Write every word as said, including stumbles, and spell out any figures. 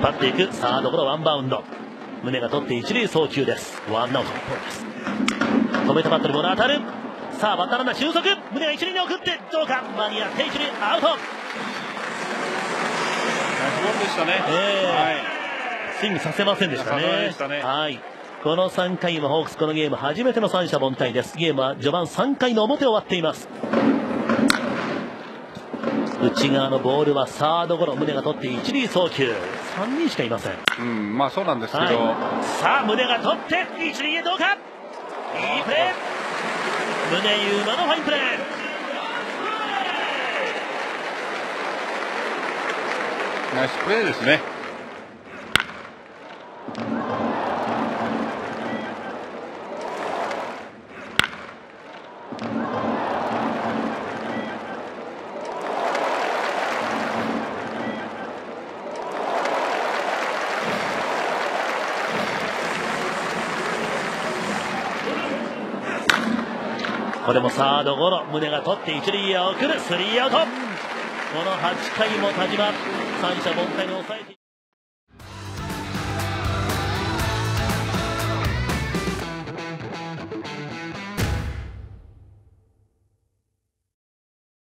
っ張っていく。サードゴロワンバウンド、宗が取って一塁送球です。ワンアウト日本です。止めたバットにボール当たる。さあバッターランナー俊足、宗が一塁に送ってどうか、間に合って一塁アウト。ナイスボールでしたね、えーはい、スイングさせませんでしたね。このさんかいはホークスこのゲーム初めての三者凡退です。ゲームは序盤さんかいの表を終わっています。内側のボールはサードゴロ、宗が取って一塁送球。さんにんしかいません。うん、まあそうなんですけど、はい、さあ宗が取って一塁へどうか。いいプレー、宗佑磨のファインプレー。ナイスプレーですね。これもサードゴロ、宗が取って一塁へ送る。スリーアウト。このはちかいも田島三者凡退に抑えて